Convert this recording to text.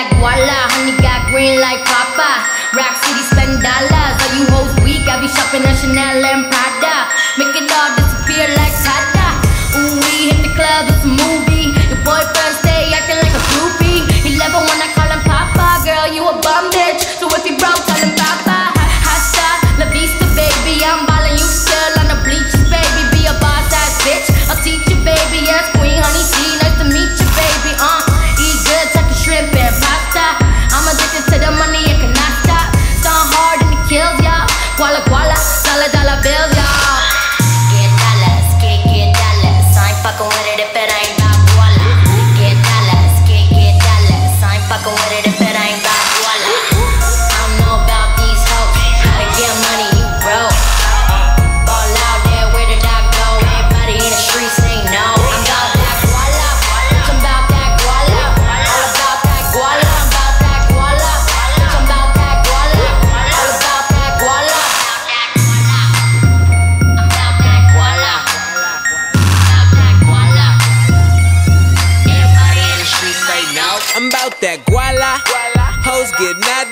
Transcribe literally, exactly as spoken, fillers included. like Gwola, honey got green like Papa. Rock City spend dollars, all you hoes weak. I be shopping at Chanel and Prada, make it all disappear like Tata. Ooh, we hit the club, it's a movie. Your boyfriend stay acting like a groupie. He love it when I call him Papa. Girl, you a bum bitch, so if you broke, call him Papa. Hasta la vista, baby, I'm ballin', you still on the bleachers, baby. Be a boss ass bitch, I'll teach you, baby. Yes, queen, honey, she nice to meet you, baby. Uh, eat good, tuckin' shrimp and pasta. I'm addicted to the money, I cannot stop. Stung hard in the kills, y'all. Gwola, Gwola, dollar, dollar bills, y'all. Get dollars, get, get dollars. I ain't fuckin' with it if it ain't about Gwola. Get dollars, get, get dollars. I ain't fuckin' with it if it ain't about Gwola. I don't know about these hoes. How to get money, you broke. Ball out there, where did I go? Everybody in the streets ain't know. I'm about that Gwola. I'm about that Gwola. All about that Gwola. I'm about that Gwola. I'm about that Gwola. All about that Gwola. I'm about that Gwola. About that Gwola. Everybody in the streets they know. I'm about that Gwola. Hoes get mad.